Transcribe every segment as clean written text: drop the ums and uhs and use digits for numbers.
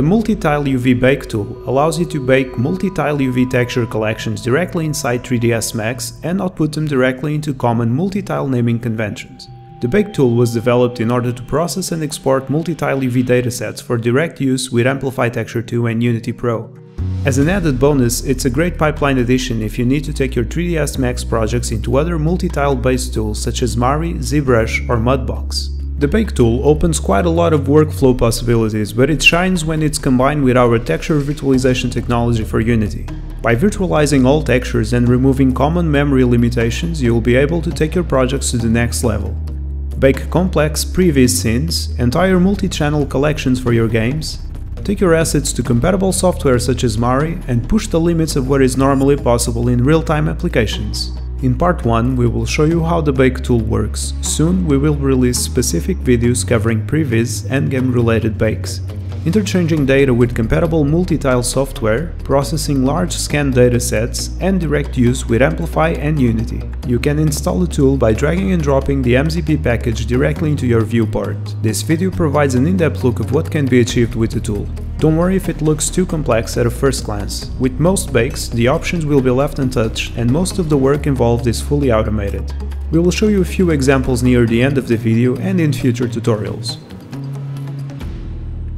The Multi-Tile UV Bake tool allows you to bake multi-tile UV texture collections directly inside 3ds Max and output them directly into common multi-tile naming conventions. The Bake tool was developed in order to process and export multi-tile UV datasets for direct use with Amplify Texture 2 and Unity Pro. As an added bonus, it's a great pipeline addition if you need to take your 3ds Max projects into other multi-tile based tools such as Mari, ZBrush or Mudbox. The Bake tool opens quite a lot of workflow possibilities, but it shines when it's combined with our texture virtualization technology for Unity. By virtualizing all textures and removing common memory limitations, you'll be able to take your projects to the next level. Bake complex previous scenes, entire multi-channel collections for your games, take your assets to compatible software such as Mari, and push the limits of what is normally possible in real-time applications. In part 1, we will show you how the Bake tool works. Soon we will release specific videos covering previs and game-related bakes, interchanging data with compatible multi-tile software, processing large scan datasets, and direct use with Amplify and Unity. You can install the tool by dragging and dropping the MZP package directly into your viewport. This video provides an in-depth look of what can be achieved with the tool. Don't worry if it looks too complex at a first glance. With most bakes, the options will be left untouched and most of the work involved is fully automated. We will show you a few examples near the end of the video and in future tutorials.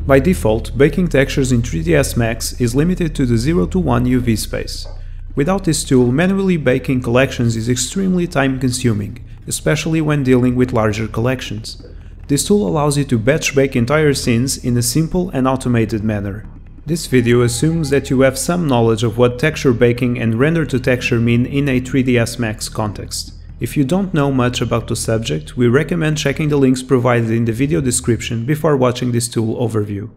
By default, baking textures in 3ds Max is limited to the 0 to 1 UV space. Without this tool, manually baking collections is extremely time-consuming, especially when dealing with larger collections. This tool allows you to batch bake entire scenes in a simple and automated manner. This video assumes that you have some knowledge of what texture baking and render to texture mean in a 3ds Max context. If you don't know much about the subject, we recommend checking the links provided in the video description before watching this tool overview.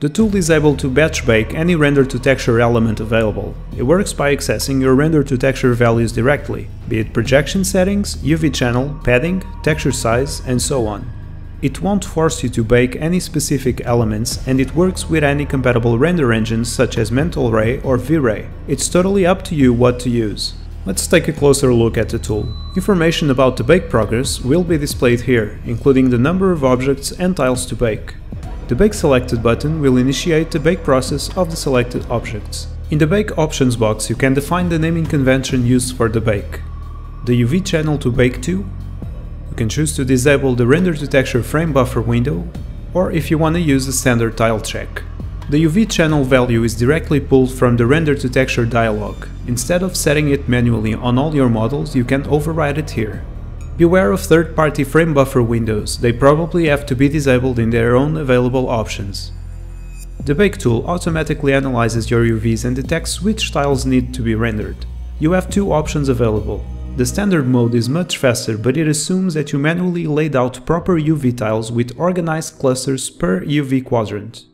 The tool is able to batch bake any render to texture element available. It works by accessing your render to texture values directly, be it projection settings, UV channel, padding, texture size, and so on. It won't force you to bake any specific elements, and it works with any compatible render engines such as Mental Ray or V-Ray. It's totally up to you what to use. Let's take a closer look at the tool. Information about the bake progress will be displayed here, including the number of objects and tiles to bake. The Bake Selected button will initiate the bake process of the selected objects. In the Bake Options box, you can define the naming convention used for the bake. The UV channel to bake to, you can choose to disable the Render to Texture Frame Buffer window, or if you want to use a standard tile check. The UV channel value is directly pulled from the Render to Texture dialog. Instead of setting it manually on all your models, you can override it here. Beware of third-party frame buffer windows, they probably have to be disabled in their own available options. The Bake tool automatically analyzes your UVs and detects which tiles need to be rendered. You have two options available. The standard mode is much faster, but it assumes that you manually laid out proper UV tiles with organized clusters per UV quadrant.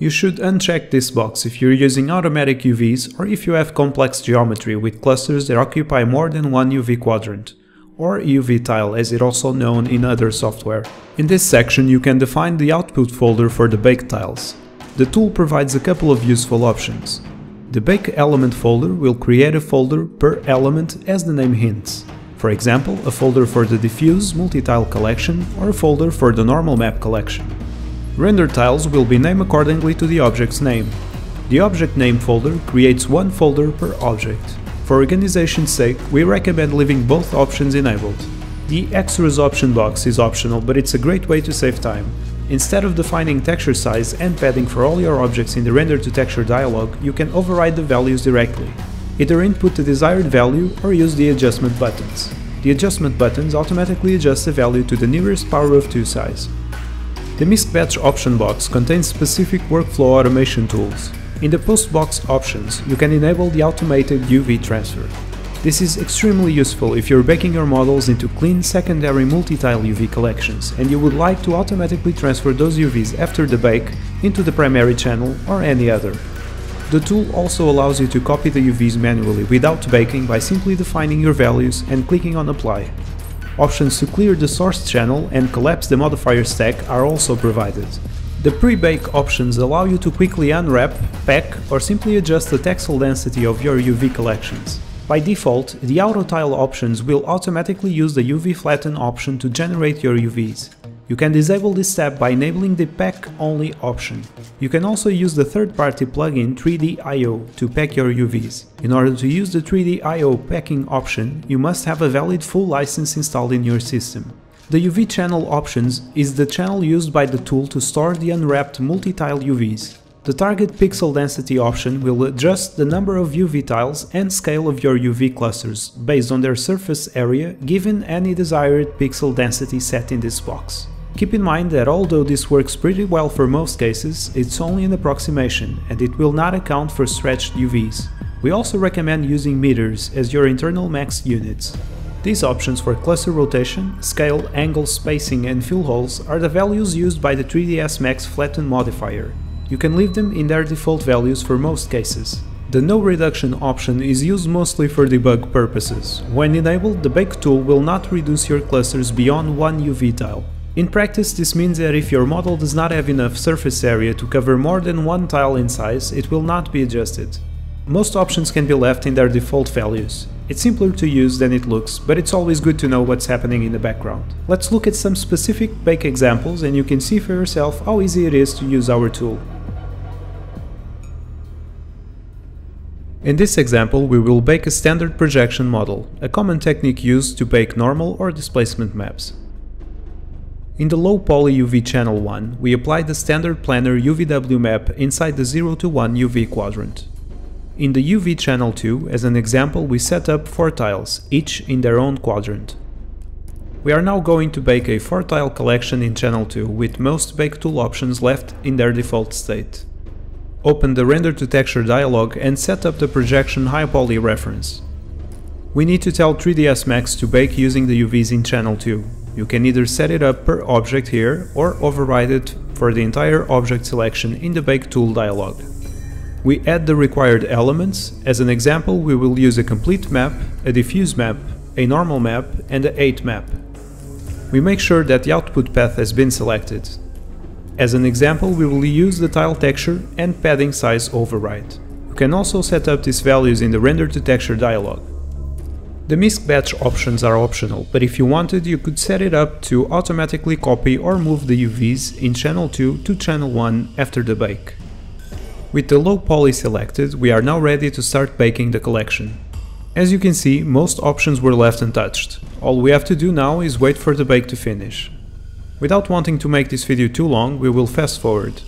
You should uncheck this box if you're using automatic UVs or if you have complex geometry with clusters that occupy more than one UV quadrant, or UV tile as it's also known in other software. In this section you can define the output folder for the baked tiles. The tool provides a couple of useful options. The Bake Element folder will create a folder per element as the name hints. For example, a folder for the diffuse multi-tile collection or a folder for the normal map collection. Render tiles will be named accordingly to the object's name. The Object Name folder creates one folder per object. For organization's sake, we recommend leaving both options enabled. The Extras option box is optional, but it's a great way to save time. Instead of defining texture size and padding for all your objects in the Render to Texture dialog, you can override the values directly. Either input the desired value or use the adjustment buttons. The adjustment buttons automatically adjust the value to the nearest power of 2 size. The Misbatch option box contains specific workflow automation tools. In the Postbox options, you can enable the automated UV transfer. This is extremely useful if you're baking your models into clean secondary multi-tile UV collections and you would like to automatically transfer those UVs after the bake into the primary channel or any other. The tool also allows you to copy the UVs manually without baking by simply defining your values and clicking on Apply. Options to clear the source channel and collapse the modifier stack are also provided. The pre-bake options allow you to quickly unwrap, pack or simply adjust the texel density of your UV collections. By default, the Auto Tile options will automatically use the UV Flatten option to generate your UVs. You can disable this step by enabling the pack only option. You can also use the third-party plugin 3DIO to pack your UVs. In order to use the 3DIO packing option, you must have a valid full license installed in your system. The UV channel options is the channel used by the tool to store the unwrapped multi-tile UVs. The target pixel density option will adjust the number of UV tiles and scale of your UV clusters based on their surface area, given any desired pixel density set in this box. Keep in mind that although this works pretty well for most cases, it's only an approximation and it will not account for stretched UVs. We also recommend using meters as your internal max units. These options for cluster rotation, scale, angle, spacing and fill holes are the values used by the 3ds Max flatten modifier. You can leave them in their default values for most cases. The no reduction option is used mostly for debug purposes. When enabled, the bake tool will not reduce your clusters beyond one UV tile. In practice, this means that if your model does not have enough surface area to cover more than one tile in size, it will not be adjusted. Most options can be left in their default values. It's simpler to use than it looks, but it's always good to know what's happening in the background. Let's look at some specific bake examples and you can see for yourself how easy it is to use our tool. In this example, we will bake a standard projection model, a common technique used to bake normal or displacement maps. In the low poly UV channel 1, we apply the standard planar UVW map inside the 0 to 1 UV quadrant. In the UV channel 2, as an example, we set up 4 tiles, each in their own quadrant. We are now going to bake a 4 tile collection in channel 2, with most bake tool options left in their default state. Open the Render to Texture dialog and set up the projection high poly reference. We need to tell 3ds Max to bake using the UVs in channel 2. You can either set it up per object here or override it for the entire object selection in the bake tool dialog. We add the required elements. As an example, we will use a complete map, a diffuse map, a normal map and a 8 map. We make sure that the output path has been selected. As an example, we will use the tile texture and padding size override. You can also set up these values in the Render to Texture dialog. The misc-batch options are optional, but if you wanted, you could set it up to automatically copy or move the UVs in channel 2 to channel 1 after the bake. With the low poly selected, we are now ready to start baking the collection. As you can see, most options were left untouched. All we have to do now is wait for the bake to finish. Without wanting to make this video too long, we will fast forward.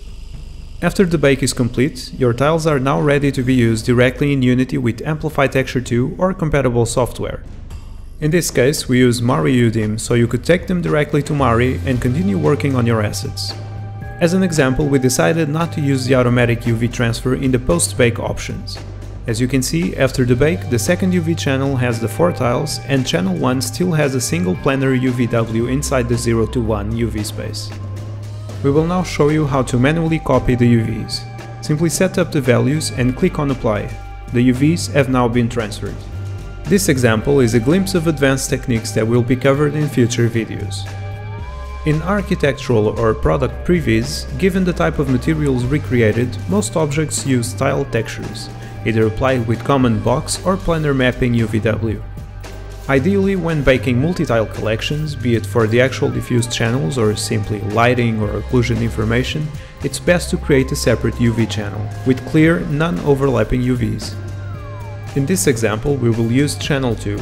After the bake is complete, your tiles are now ready to be used directly in Unity with Amplify Texture 2 or compatible software. In this case, we use Mari UDIM, so you could take them directly to Mari and continue working on your assets. As an example, we decided not to use the automatic UV transfer in the post-bake options. As you can see, after the bake, the second UV channel has the 4 tiles and channel 1 still has a single planar UVW inside the 0 to 1 UV space. We will now show you how to manually copy the UVs. Simply set up the values and click on Apply. The UVs have now been transferred. This example is a glimpse of advanced techniques that will be covered in future videos. In architectural or product previews, given the type of materials recreated, most objects use tile textures, either applied with common box or planar mapping UVW. Ideally, when baking multi-tile collections, be it for the actual diffused channels or simply lighting or occlusion information, it's best to create a separate UV channel, with clear, non-overlapping UVs. In this example, we will use channel 2.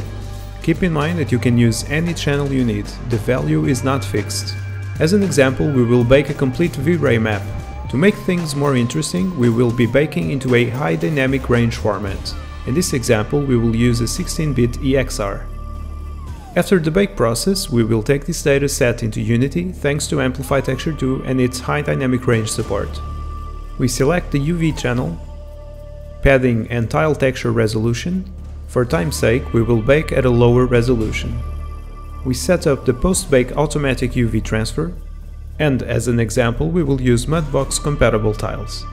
Keep in mind that you can use any channel you need, the value is not fixed. As an example, we will bake a complete V-Ray map. To make things more interesting, we will be baking into a high dynamic range format. In this example, we will use a 16-bit EXR. After the bake process, we will take this data set into Unity thanks to Amplify Texture 2 and its high dynamic range support. We select the UV channel, padding and tile texture resolution. For time's sake, we will bake at a lower resolution. We set up the post-bake automatic UV transfer, and as an example, we will use Mudbox compatible tiles.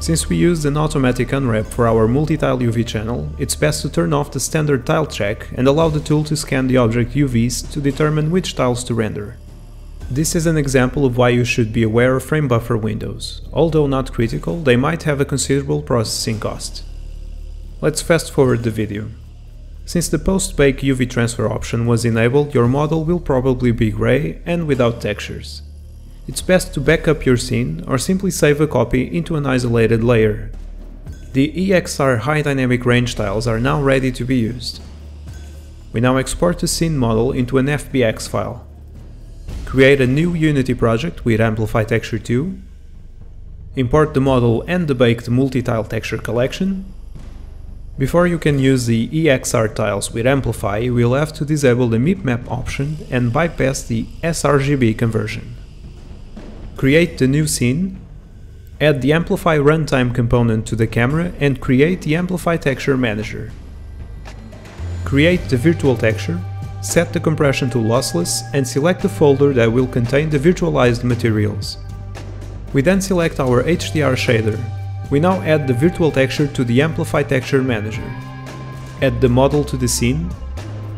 Since we used an automatic unwrap for our multi-tile UV channel, it's best to turn off the standard tile check and allow the tool to scan the object UVs to determine which tiles to render. This is an example of why you should be aware of frame buffer windows. Although not critical, they might have a considerable processing cost. Let's fast forward the video. Since the post-bake UV transfer option was enabled, your model will probably be grey and without textures. It's best to back up your scene or simply save a copy into an isolated layer. The EXR high dynamic range tiles are now ready to be used. We now export the scene model into an FBX file. Create a new Unity project with Amplify Texture 2. Import the model and the baked multi-tile texture collection. Before you can use the EXR tiles with Amplify, you will have to disable the MIPMap option and bypass the sRGB conversion. Create the new scene, add the Amplify Runtime component to the camera and create the Amplify Texture Manager. Create the virtual texture, set the compression to lossless and select the folder that will contain the virtualized materials. We then select our HDR shader. We now add the virtual texture to the Amplify Texture Manager. Add the model to the scene,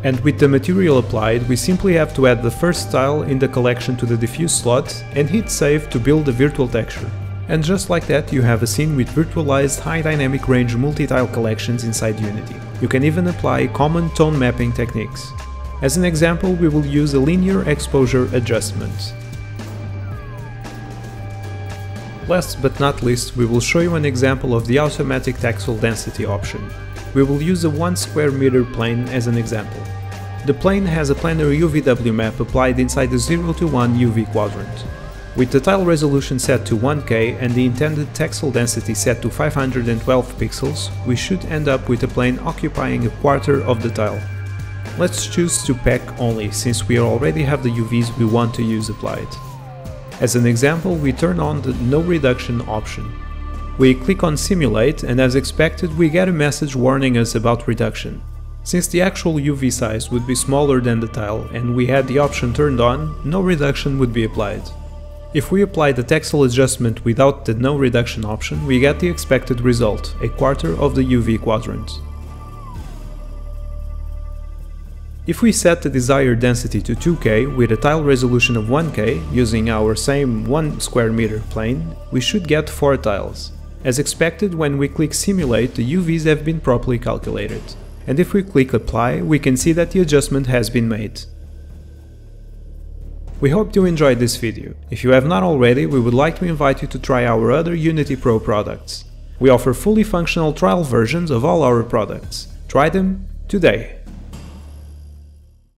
and with the material applied, we simply have to add the first tile in the collection to the diffuse slot and hit save to build the virtual texture. And just like that, you have a scene with virtualized high dynamic range multi-tile collections inside Unity. You can even apply common tone mapping techniques. As an example, we will use a linear exposure adjustment. Last but not least, we will show you an example of the automatic texel density option. We will use a 1 square meter plane as an example. The plane has a planar UVW map applied inside the 0 to 1 UV quadrant. With the tile resolution set to 1K and the intended texel density set to 512 pixels, we should end up with a plane occupying a quarter of the tile. Let's choose to pack only, since we already have the UVs we want to use applied. As an example, we turn on the No Reduction option. We click on Simulate and as expected we get a message warning us about reduction. Since the actual UV size would be smaller than the tile and we had the option turned on, no reduction would be applied. If we apply the texel adjustment without the No Reduction option, we get the expected result, a quarter of the UV quadrant. If we set the desired density to 2K with a tile resolution of 1K using our same 1 square meter plane, we should get 4 tiles. As expected, when we click Simulate, the UVs have been properly calculated. And if we click Apply, we can see that the adjustment has been made. We hope you enjoyed this video. If you have not already, we would like to invite you to try our other Unity Pro products. We offer fully functional trial versions of all our products. Try them today!